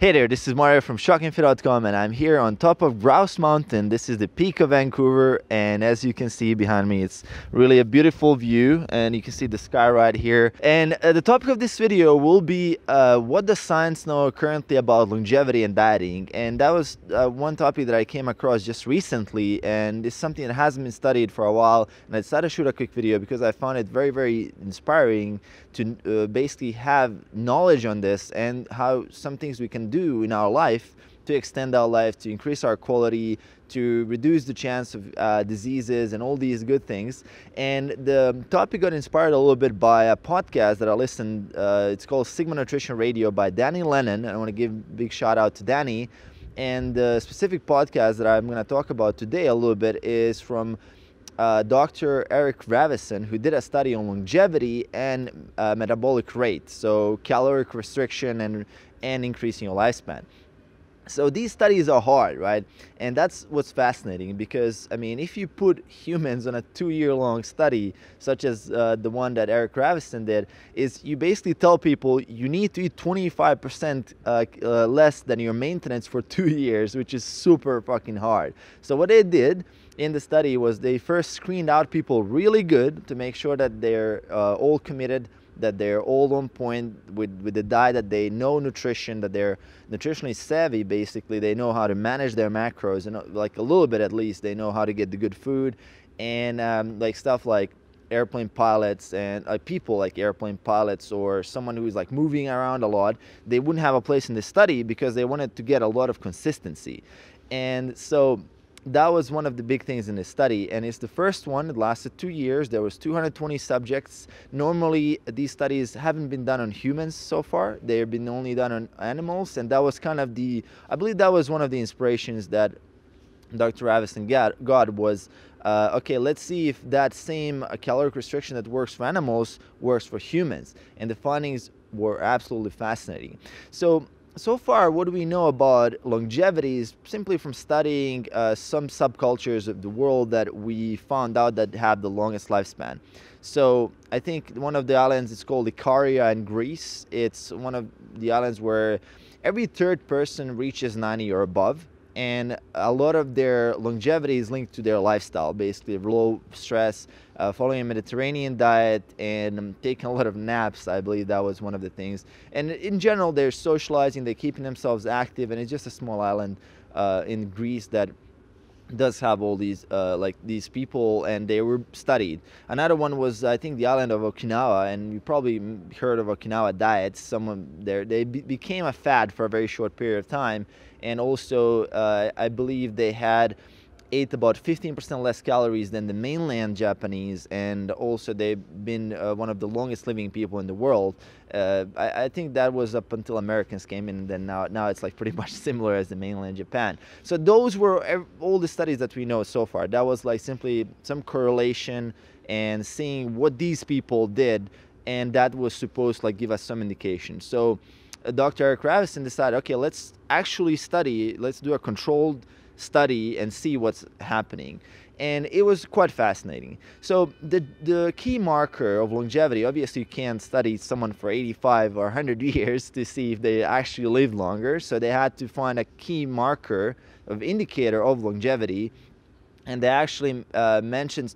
Hey there, this is Mario from ShockingFit.com and I'm here on top of Grouse Mountain. This is the peak of Vancouver, and as you can see behind me, it's really a beautiful view, and you can see the sky right here. And the topic of this video will be what does science know currently about longevity and dieting. And that was one topic that I came across just recently, and it's something that hasn't been studied for a while, and I decided to shoot a quick video because I found it very, very inspiring to basically have knowledge on this and how some things we can do in our life to extend our life, to increase our quality, to reduce the chance of diseases and all these good things. And the topic got inspired a little bit by a podcast that I listened. It's called Sigma Nutrition Radio by Danny Lennon. I want to give a big shout out to Danny. And the specific podcast that I'm going to talk about today a little bit is from Dr. Eric Ravussin, who did a study on longevity and metabolic rate, so caloric restriction and increasing your lifespan. So these studies are hard, right? And that's what's fascinating, because I mean, if you put humans on a two-year-long study, such as the one that Eric Ravussin did, is you basically tell people you need to eat 25% less than your maintenance for 2 years, which is super fucking hard. So what they did in the study was they first screened out people really good to make sure that they're all committed, that they're all on point with the diet, that they know nutrition, that they're nutritionally savvy. Basically, they know how to manage their macros, and like a little bit at least, they know how to get the good food, and like stuff like airplane pilots and people like airplane pilots or someone who's like moving around a lot, they wouldn't have a place in the study because they wanted to get a lot of consistency. And so that was one of the big things in the study, and it's the first one. It lasted 2 years. There was 220 subjects. Normally, these studies haven't been done on humans so far. They've been only done on animals, and that was kind of the, I believe that was one of the inspirations that Dr. Ravussin got was, okay, let's see if that same caloric restriction that works for animals works for humans. And the findings were absolutely fascinating. So far, what we know about longevity is simply from studying some subcultures of the world that we found out that have the longest lifespan. So I think one of the islands is called Ikaria in Greece. It's one of the islands where every third person reaches 90 or above. And a lot of their longevity is linked to their lifestyle, basically low stress, following a Mediterranean diet, and taking a lot of naps. I believe that was one of the things. And in general, they're socializing, they're keeping themselves active, and it's just a small island in Greece that does have all these like these people, and they were studied. Another one was, I think, the island of Okinawa, and you probably heard of Okinawa diets. Someone there, they became a fad for a very short period of time, and also I believe they had ate about 15% less calories than the mainland Japanese, and also they've been one of the longest living people in the world. I think that was up until Americans came in, and then now it's like pretty much similar as the mainland Japan. So those were all the studies that we know so far. That was like simply some correlation and seeing what these people did, and that was supposed to like give us some indication. So Dr. Eric Ravussin decided, okay, let's actually study, let's do a controlled study and see what's happening. And it was quite fascinating. So the key marker of longevity, obviously you can't study someone for 85 or 100 years to see if they actually live longer. So they had to find a key marker of indicator of longevity. And they actually measured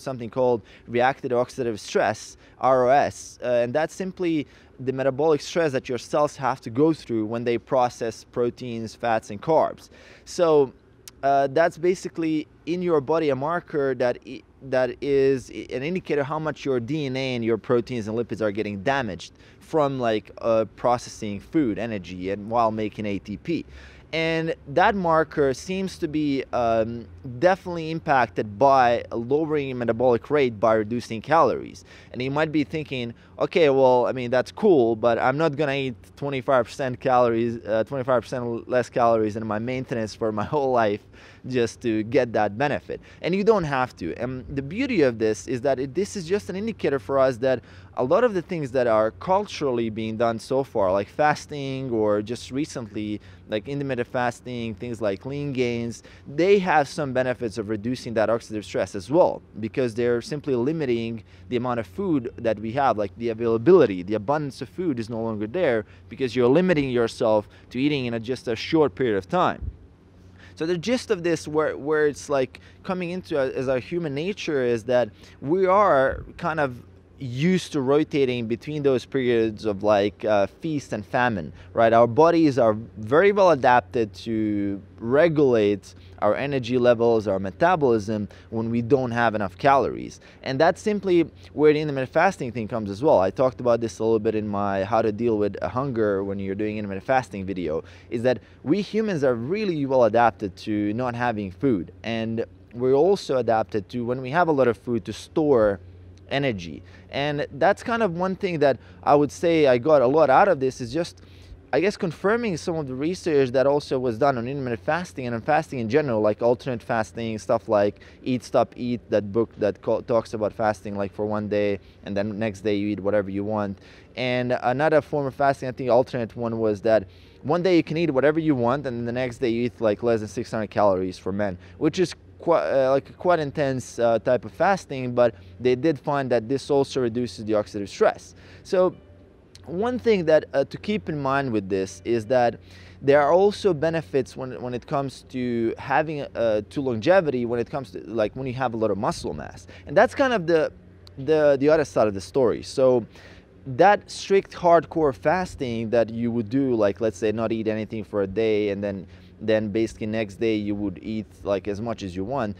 something called reactive oxidative stress, ROS, and that's simply the metabolic stress that your cells have to go through when they process proteins, fats, and carbs. So that's basically in your body a marker that is an indicator how much your DNA and your proteins and lipids are getting damaged from like processing food, energy, and while making ATP. And that marker seems to be definitely impacted by lowering metabolic rate by reducing calories. And you might be thinking, okay, well, I mean, that's cool, but I'm not gonna eat 25% less calories than my maintenance for my whole life just to get that benefit. And you don't have to. And the beauty of this is that this is just an indicator for us that a lot of the things that are culturally being done so far, like fasting or just recently, like intermittent fasting, things like lean gains, they have some benefits of reducing that oxidative stress as well, because they're simply limiting the amount of food that we have, like the availability, the abundance of food is no longer there because you're limiting yourself to eating in just a short period of time. So the gist of this, where it's like coming into as our human nature, is that we are kind of used to rotating between those periods of like feast and famine, right? Our bodies are very well adapted to regulate our energy levels, our metabolism, when we don't have enough calories. And that's simply where the intermittent fasting thing comes as well. I talked about this a little bit in my how to deal with hunger when you're doing intermittent fasting video, is that we humans are really well adapted to not having food. And we're also adapted to, when we have a lot of food, to store energy. And that's kind of one thing that I would say I got a lot out of this, is just, I guess, confirming some of the research that also was done on intermittent fasting and on fasting in general, like alternate fasting, stuff like Eat, Stop, Eat, that book that talks about fasting like for one day and then next day you eat whatever you want. And another form of fasting, I think alternate one, was that one day you can eat whatever you want and the next day you eat like less than 600 calories for men, which is quite intense type of fasting, but they did find that this also reduces the oxidative stress. So one thing that to keep in mind with this is that there are also benefits when it comes to having to longevity, when it comes to like when you have a lot of muscle mass. And that's kind of the other side of the story. So that strict hardcore fasting that you would do, like let's say not eat anything for a day and then basically next day you would eat like as much as you want,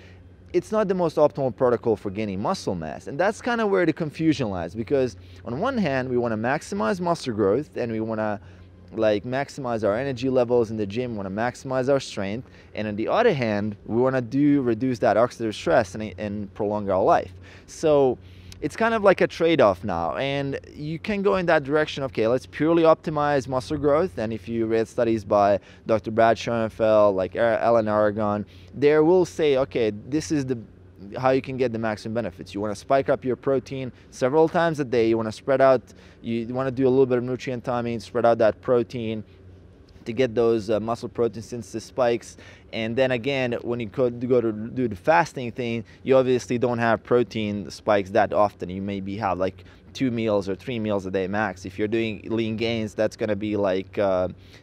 it's not the most optimal protocol for gaining muscle mass. And that's kind of where the confusion lies, because on one hand we want to maximize muscle growth and we want to like maximize our energy levels in the gym, we want to maximize our strength, and on the other hand we want to reduce that oxidative stress and prolong our life. So it's kind of like a trade-off now, and you can go in that direction. Okay, let's purely optimize muscle growth, and if you read studies by Dr. Brad Schoenfeld, like Alan Aragon, they will say, okay, this is how you can get the maximum benefits. You want to spike up your protein several times a day, you want to spread out, you want to do a little bit of nutrient timing, spread out that protein to get those muscle protein synthesis spikes. And then again, when you go to do the fasting thing, you obviously don't have protein spikes that often. You maybe have like 2 meals or 3 meals a day max. If you're doing lean gains, that's going to be like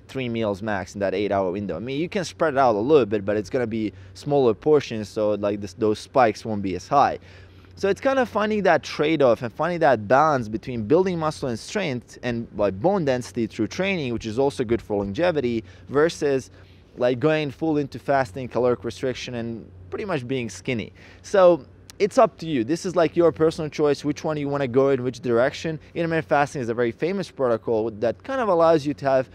3 meals max in that 8-hour window. I mean, you can spread it out a little bit, but it's going to be smaller portions, so like those spikes won't be as high. So it's kind of finding that trade-off and finding that balance between building muscle and strength and like bone density through training, which is also good for longevity, versus like going full into fasting, caloric restriction, and pretty much being skinny. So it's up to you. This is like your personal choice, which one you want to go in, which direction. Intermittent fasting is a very famous protocol that kind of allows you to have,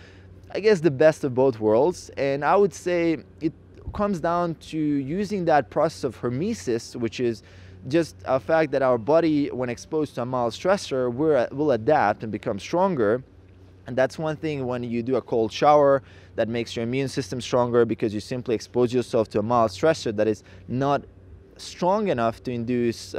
I guess, the best of both worlds. And I would say it comes down to using that process of hermesis, which is just a fact that our body, when exposed to a mild stressor, will adapt and become stronger. And that's one thing, when you do a cold shower, that makes your immune system stronger, because you simply expose yourself to a mild stressor that is not strong enough to induce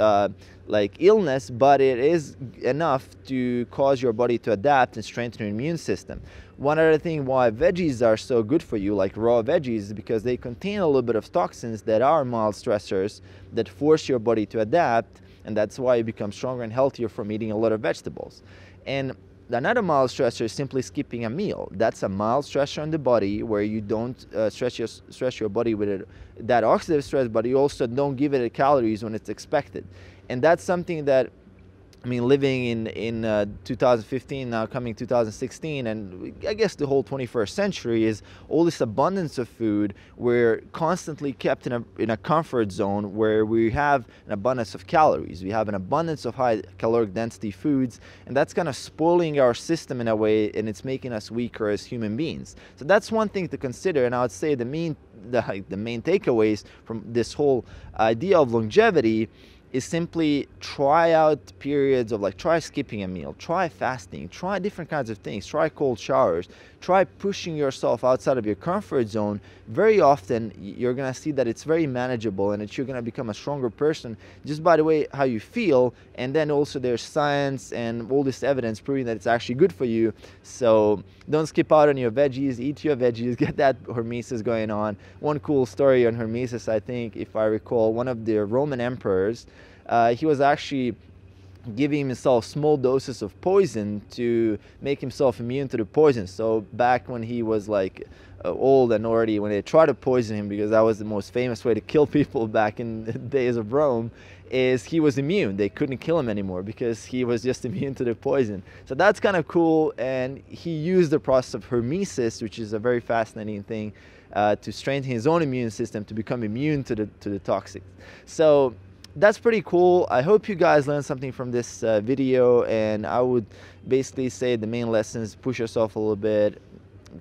like illness, but it is enough to cause your body to adapt and strengthen your immune system. One other thing why veggies are so good for you, like raw veggies, is because they contain a little bit of toxins that are mild stressors that force your body to adapt, and that's why you become stronger and healthier from eating a lot of vegetables. And another mild stressor is simply skipping a meal. That's a mild stressor on the body, where you don't stress your body with that oxidative stress, but you also don't give it the calories when it's expected. And that's something that, I mean, living in 2015, now coming 2016, and I guess the whole 21st century, is all this abundance of food. We're constantly kept in a comfort zone where we have an abundance of calories. We have an abundance of high caloric density foods, and that's kind of spoiling our system in a way, and it's making us weaker as human beings. So that's one thing to consider, and I would say the main takeaways from this whole idea of longevity is simply try out periods of like, try skipping a meal, try fasting, try different kinds of things, try cold showers, try pushing yourself outside of your comfort zone. Very often you're gonna see that it's very manageable and that you're gonna become a stronger person just by the way how you feel. And then also there's science and all this evidence proving that it's actually good for you. So don't skip out on your veggies, eat your veggies, get that hermesis going on. One cool story on hermesis, I think, if I recall, one of the Roman emperors, he was actually giving himself small doses of poison to make himself immune to the poison. So back when he was like old and already, when they tried to poison him, because that was the most famous way to kill people back in the days of Rome, is he was immune. They couldn't kill him anymore because he was just immune to the poison. So that's kind of cool. And he used the process of hermesis, which is a very fascinating thing, to strengthen his own immune system to become immune to the toxic. So that's pretty cool. I hope you guys learned something from this video, and I would basically say the main lessons: push yourself a little bit,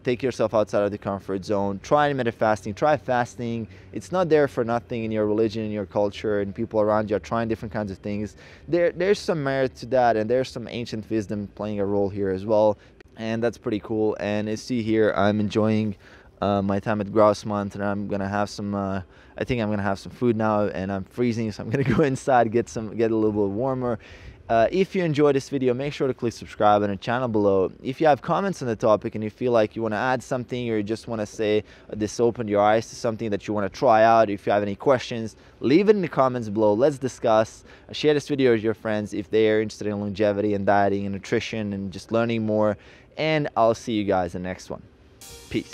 take yourself outside of the comfort zone, try intermittent fasting, try fasting. It's not there for nothing in your religion, in your culture, and people around you are trying different kinds of things. There's some merit to that, and there's some ancient wisdom playing a role here as well, and that's pretty cool. And as you see here, I'm enjoying my time at Grouse Mountain. I'm gonna have some I think I'm gonna have some food now, and I'm freezing, so I'm gonna go inside, get a little bit warmer. If you enjoyed this video, make sure to click subscribe on the channel below. If you have comments on the topic and you feel like you want to add something, or you just want to say this opened your eyes to something that you want to try out, if you have any questions, leave it in the comments below. Let's discuss. Share this video with your friends if they are interested in longevity and dieting and nutrition and just learning more. And I'll see you guys in the next one. Peace.